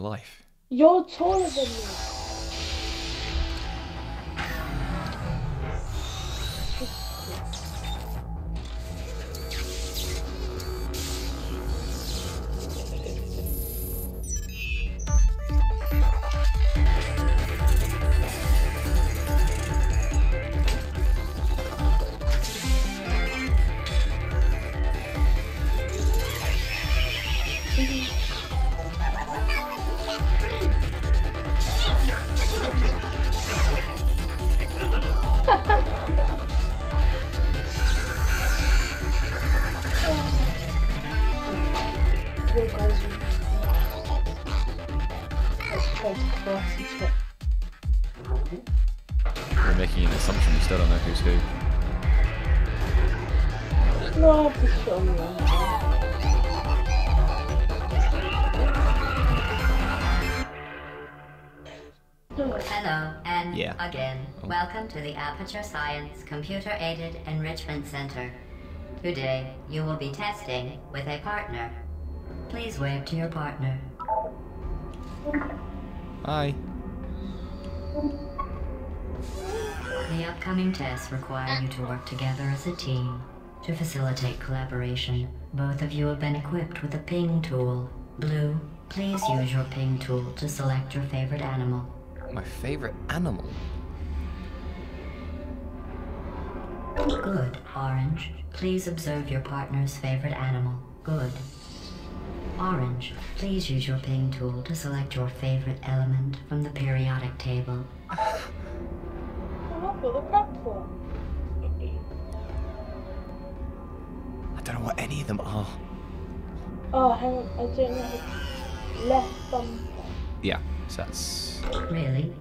life. You're taller than me. We're making an assumption we still don't know who's who. No, for sure not. Hello, and again, welcome to the Aperture Science Computer Aided Enrichment Center. Today, you will be testing with a partner. Please wave to your partner. Hi. The upcoming tests require you to work together as a team. To facilitate collaboration, both of you have been equipped with a ping tool. Blue, please use your ping tool to select your favorite animal. My favorite animal? Good. Orange, please observe your partner's favorite animal. Good. Orange, please use your ping tool to select your favorite element from the periodic table. I don't know what any of them are. Oh, hang on, I don't know. Left bumper. Yeah, so that's... Really?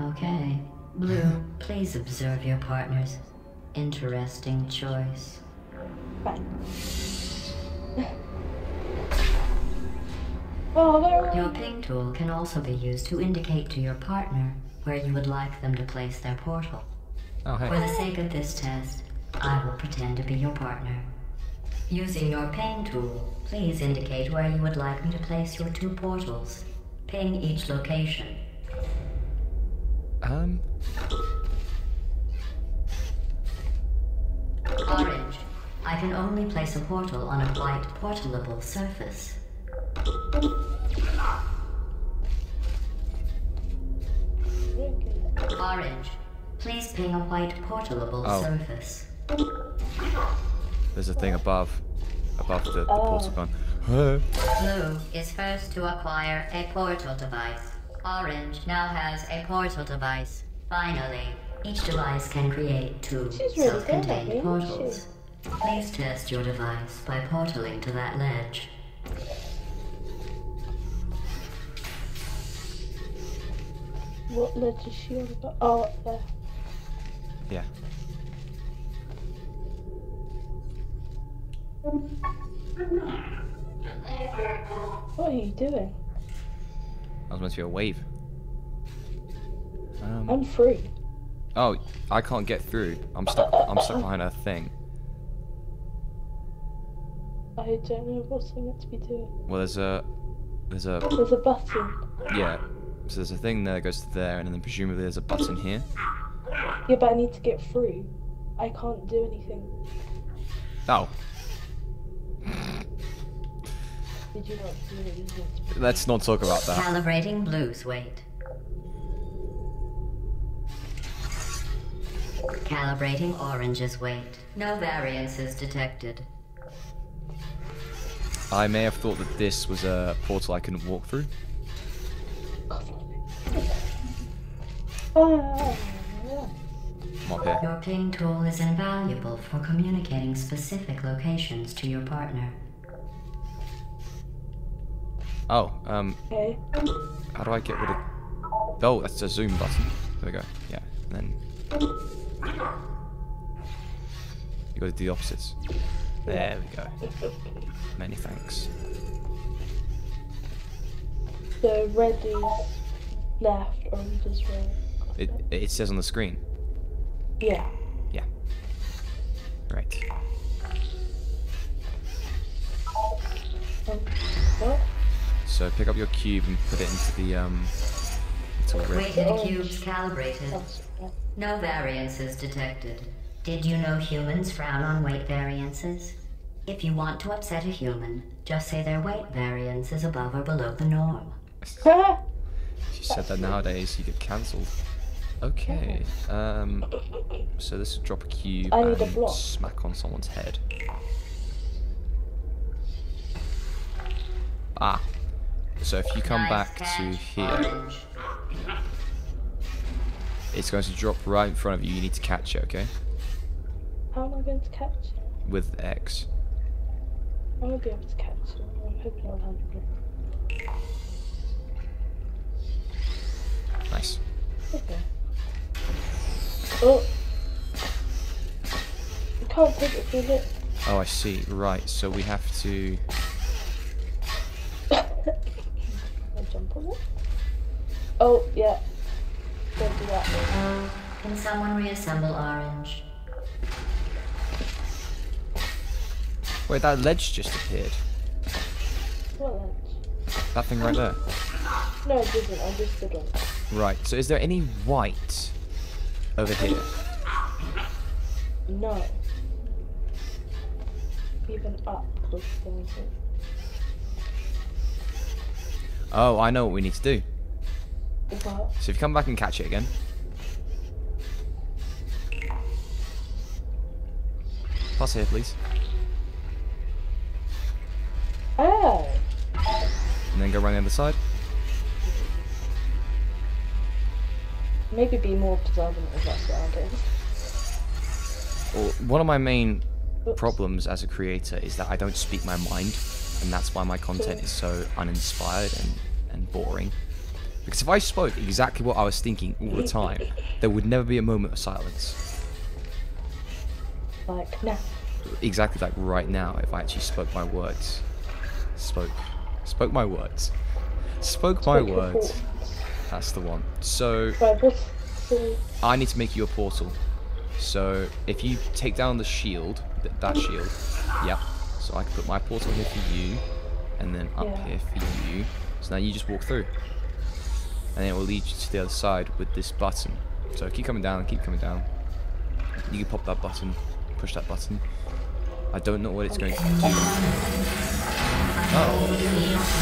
Okay. Blue, please observe your partner's interesting choice. Right. Your ping tool can also be used to indicate to your partner where you would like them to place their portal. Oh, hey. For the sake of this test, I will pretend to be your partner. Using your ping tool, please indicate where you would like me to place your two portals. Ping each location. Orange, I can only place a portal on a white portalable surface. Orange, please ping a white portalable surface. There's a thing above the portal. Blue is first to acquire a portal device. Orange now has a portal device. Finally, each device can create two self-contained portals. Please test your device by portaling to that ledge. What ledge is she on about? Oh, up there. Yeah. What are you doing? That was meant to be a wave. I'm free. Oh, I can't get through. I'm stuck behind a thing. I don't know what I'm meant to be doing. Well, there's a button. Yeah. So there's a thing there that goes to there, and then presumably there's a button here. Yeah, but I need to get through. I can't do anything. Oh. Did you not do anything? Let's not talk about that. Calibrating Blue's weight. Calibrating Orange's weight. No variances detected. I may have thought that this was a portal I couldn't walk through. Your ping tool is invaluable for communicating specific locations to your partner. Oh, okay. How do I get rid of... Oh, that's a zoom button. There we go. Yeah, and then... You go to the opposites. There we go. Many thanks. So red is left, orange is right. It says on the screen. Yeah. Yeah. Right. What? So pick up your cube and put it into the Weighted cubes calibrated. No variances detected. Did you know humans frown on weight variances? If you want to upset a human, just say their weight variance is above or below the norm. She said that nowadays you get cancelled. Okay. So this is drop a cube and smack on someone's head. Ah. So if you come back to here, it's going to drop right in front of you. You need to catch it, okay? How am I going to catch it? With X. I won't be able to catch it. I'm hoping I'll handle it. Nice. Okay. Oh. You can't pick it through it. Oh, I see. Right, so we have to... jump on it? Oh, yeah. Don't do that. Can someone reassemble orange? Wait, that ledge just appeared. What ledge? That thing right there. No, it didn't. I just did it. Right, so is there any white over here? No. Even up was going to. Oh, I know what we need to do. What? So if you come back and catch it again. Pass here, please. Oh. And then go around the other side. Maybe be more observant of that surrounding. Well, one of my main problems as a creator is that I don't speak my mind. And that's why my content is so uninspired and boring. Because if I spoke exactly what I was thinking all the time, there would never be a moment of silence. Like now. Exactly, like right now, if I actually spoke my words. Spoke my words. Spoke my words. That's the one. So, I need to make you a portal. So, if you take down the shield, that shield, yeah. So I can put my portal here for you, and then up here for you. So now you just walk through. And then it will lead you to the other side with this button. So keep coming down, keep coming down. You can pop that button, push that button. I don't know what it's going to do. Oh.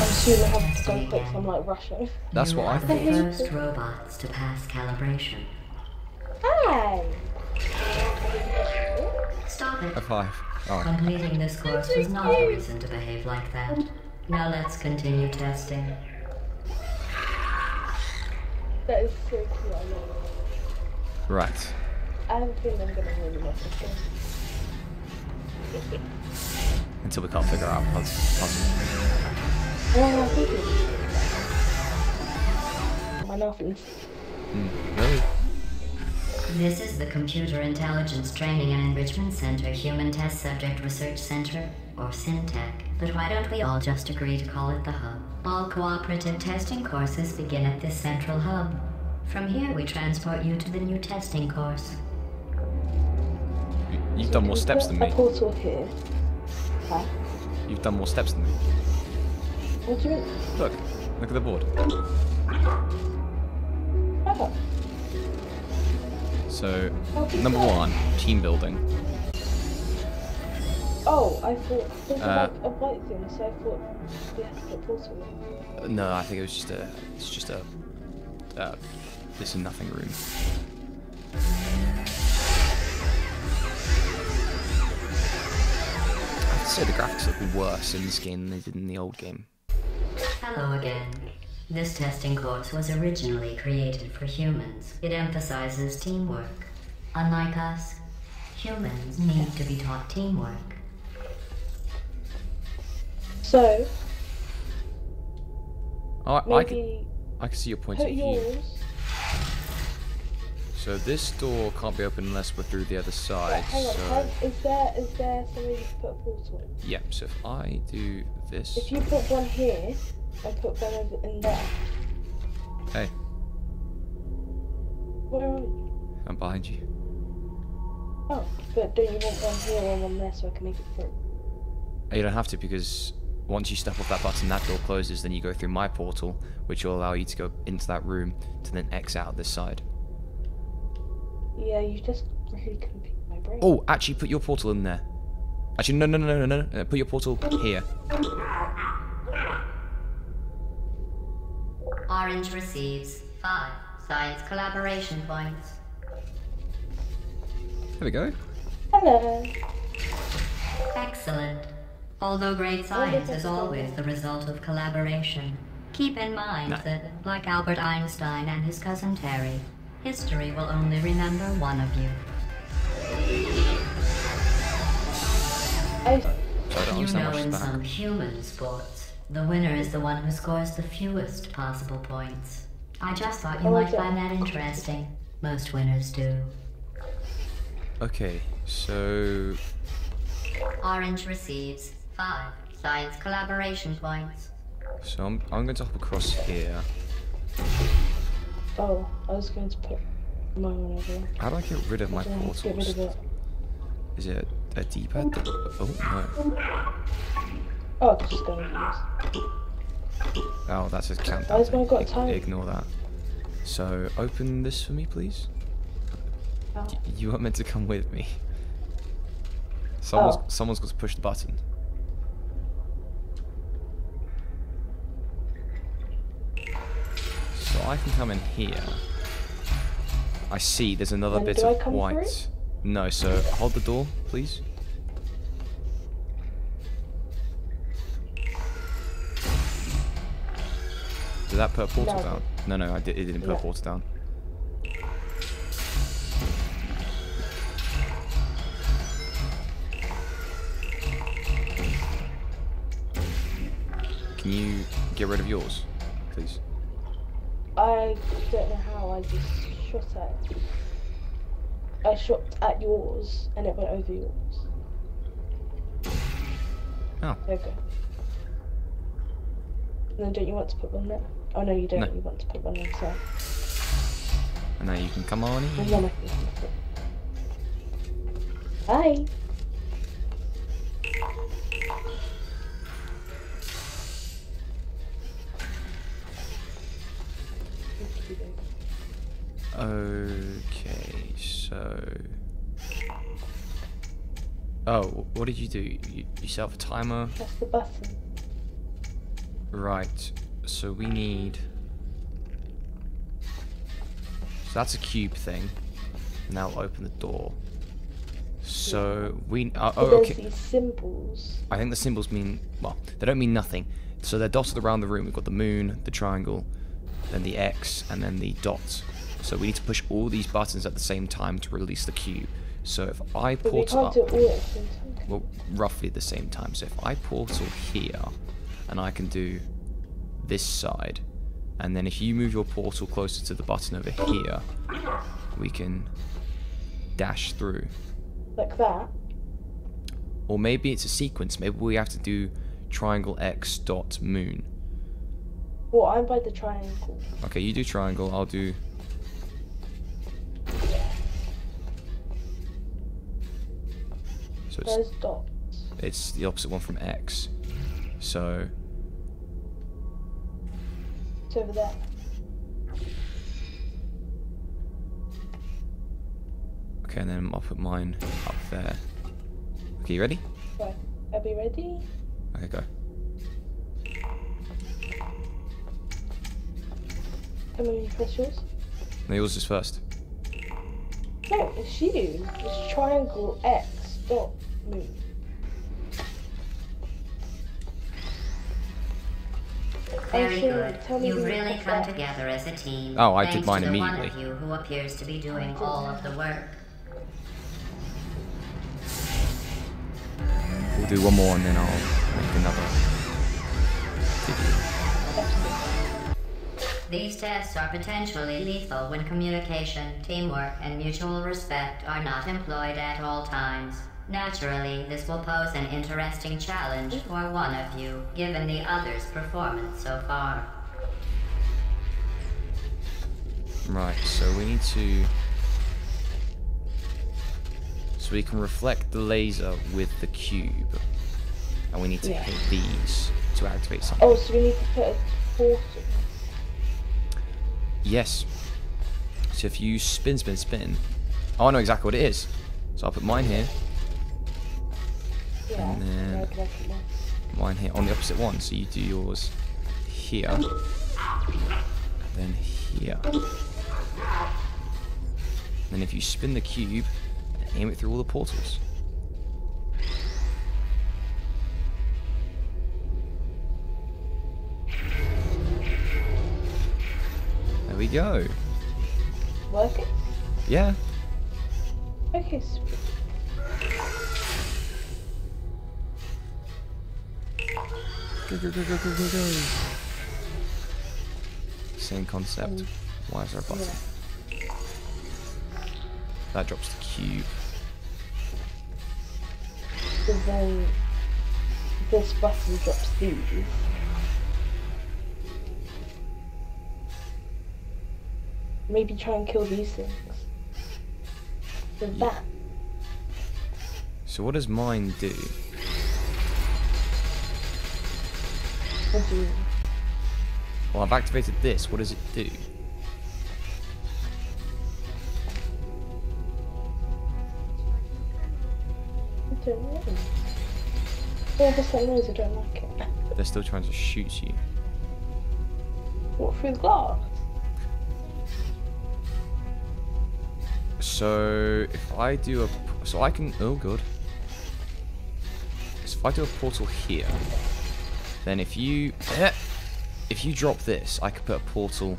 I'm sure we'll have to go and fix them like Russia. That's what I thought. You are the first robots to pass calibration. Hi! Stop it. A five. Oh. Completing this course was not a reason to behave like that. Now let's continue testing. That is so cool. I love it. Right. I have a feeling I'm gonna really love this game. Until we can't figure out puzzles. My nothings. Really? This is the Computer Intelligence Training and Enrichment Center Human Test Subject Research Center, or Syntech. But why don't we all just agree to call it the hub? All cooperative testing courses begin at this central hub. From here, we transport you to the new testing course. You've done more steps than me. A portal here. Huh? You've done more steps than me. What do you mean? Look at the board. Oh. So, number one, team building. Oh, I thought there's a white thing, so I thought we had to put portal in. No, I think it was just a, it's just a, this and nothing room. I have to say the graphics look worse in this game than they did in the old game. Hello again. This testing course was originally created for humans. It emphasizes teamwork. Unlike us, humans need to be taught teamwork. So... I can see your point of view. So this door can't be opened unless we're through the other side. Hang on, is there somewhere you can put a portal in? Yep, so if I do this... If you put one here... I put one over in there. Hey. Where are you? I'm behind you. Oh, but do you want one here or one there so I can make it through? You don't have to because Once you step off that button, that door closes, then you go through my portal, which will allow you to go into that room to then X out this side. Yeah, you just really confused my brain. Oh, actually put your portal in there. Actually, no. Put your portal here. Orange receives 5 science collaboration points. There we go. Hello. Excellent. Although great science is always the result of collaboration, keep in mind that, like Albert Einstein and his cousin Terry, history will only remember one of you. You know, in some human sports, the winner is the one who scores the fewest possible points. I just thought you might find that interesting. Most winners do. Okay, so... Orange receives 5 science collaboration points. So I'm going to hop across here. Oh, I was going to put mine over there. How do I get rid of my portals? Get rid of it. Is it a D-pad? Oh, no. Oh, it's just going to use. Oh, that's just countdown. That's why I got time. Ignore that. So, open this for me, please. Oh. You weren't meant to come with me. Someone's got to push the button. So I can come in here. I see there's another bit of white. Through? No, so hold the door, please. Did that put a portal down? No, it didn't put a portal down. Can you get rid of yours, please? I don't know how, I just shot at it. I shot at yours and it went over yours. Oh. There you go. And then don't you want to put one there? Oh no, you don't. No. You want to put one there, sorry. And now you can come on in. And then I can come on. Bye. Okay, so... Oh, what did you do? You set up a timer? Press the button. Right, so we need... So that's a cube thing. Now open the door. So we... oh, okay. These symbols. I think the symbols mean... Well, they don't mean nothing. So they're dotted around the room. We've got the moon, the triangle, then the X, and then the dot. So we need to push all these buttons at the same time to release the cube. So if I portal up, well, roughly at the same time. So if I portal here, and I can do this side, and then if you move your portal closer to the button over here, we can dash through. Like that? Or maybe it's a sequence. Maybe we have to do triangle X dot moon. Well, I'm by the triangle. Okay, you do triangle, I'll do... So it's, dots. It's the opposite one from X. So... It's over there. Okay, and then I'll put mine up there. Okay, you ready? Right. I'll be ready. Okay, go. And when you press yours? No, yours is first. No, it's you. It's triangle X dot moon. Very good. You've really come together as a team. Oh, I did mine immediately. Thanks to the one of you who appears to be doing all of the work. We'll do one more and then I'll make another. These tests are potentially lethal when communication, teamwork, and mutual respect are not employed at all times. Naturally, this will pose an interesting challenge for one of you, given the other's performance so far. Right, so we need to... So we can reflect the laser with the cube. And we need to hit these. to activate something. Oh, so we need to put a force in this. Yes. So if you spin, spin, spin. Oh, I know exactly what it is. So I'll put mine here. Yeah, and then no, exactly. Mine here on the opposite one. So you do yours here. And then here. And then if you spin the cube, aim it through all the portals. There we go. Working? Yeah. Okay. Go, go, go, go, go, go, go. Same concept. Why is there a button? Yeah. That drops the cube. So then this button drops these. Maybe try and kill these things. With that. So what does mine do? What do you mean? Well, I've activated this. What does it do? I don't know. Yeah, that's that noise. I don't like it. They're still trying to shoot you. What, through the glass? So if I do a, so I can, oh god. So if I do a portal here, then if you drop this, I could put a portal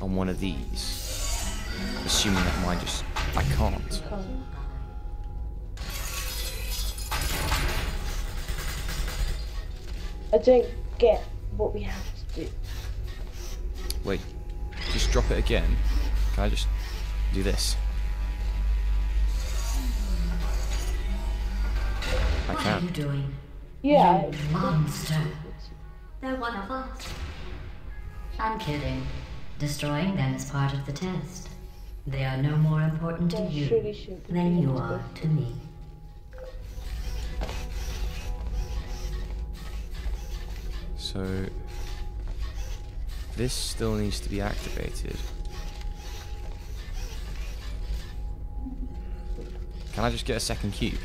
on one of these. Assuming that mine just, I can't. I don't get what we have to do. Wait, just drop it again. Can I just do this? I can. What are you doing? Yeah. You monster. They're one of us. I'm kidding. Destroying them is part of the test. They are no more important to you than you are to me. So this still needs to be activated. Can I just get a second cube?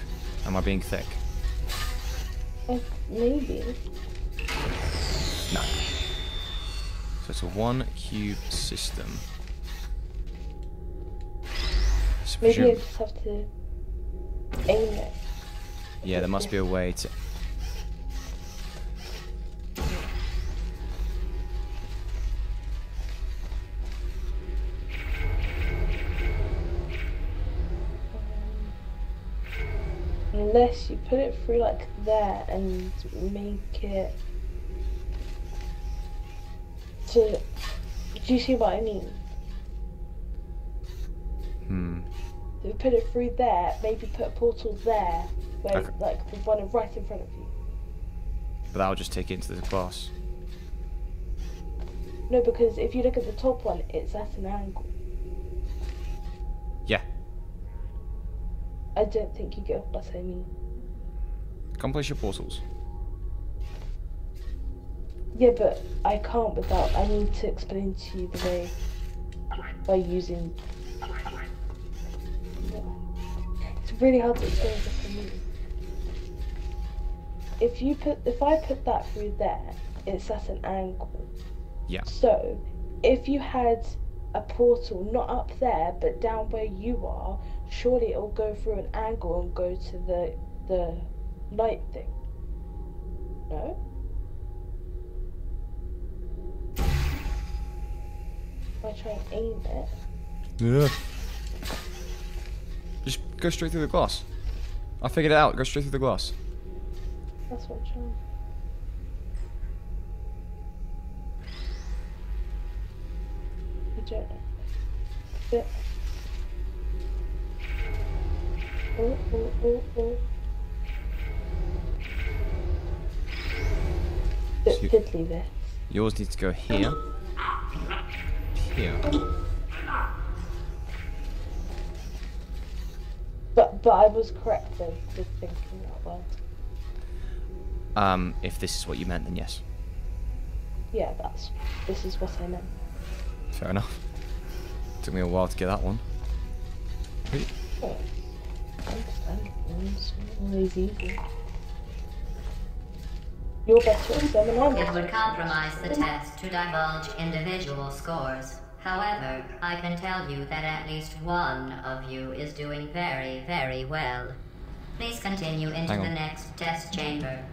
Am I being thick? Maybe. No. So it's a one cube system. So maybe I just have to aim it. Yeah, there must be a way to. Unless you put it through like there and make it to. Do you see what I mean? Hmm. If you put it through there, maybe put a portal there, where okay. Like the one right in front of you. But that'll just take it into the glass. No, because if you look at the top one, it's at an angle. Yeah. I don't think you get what I mean. Come place your portals. Yeah, but I can't without. I need to explain to you the way by using. Yeah. It's really hard to explain this for me. If I put that through there, it's at an angle. Yeah. So, if you had a portal not up there but down where you are, surely it'll go through an angle and go to the light thing. No? If I try and aim it. Yeah. Just go straight through the glass. I figured it out. Go straight through the glass. That's what I'm trying. I don't know. But oh, oh, oh, oh. So fiddly there. Yours needs to go here. Here. But I was correct though with thinking that word. If this is what you meant, then yes. Yeah, this is what I meant. Fair enough. Took me a while to get that one. Sure. It's always easy. You're better at examining. It would compromise the test to divulge individual scores. However, I can tell you that at least one of you is doing very, very well. Please continue into the next test chamber.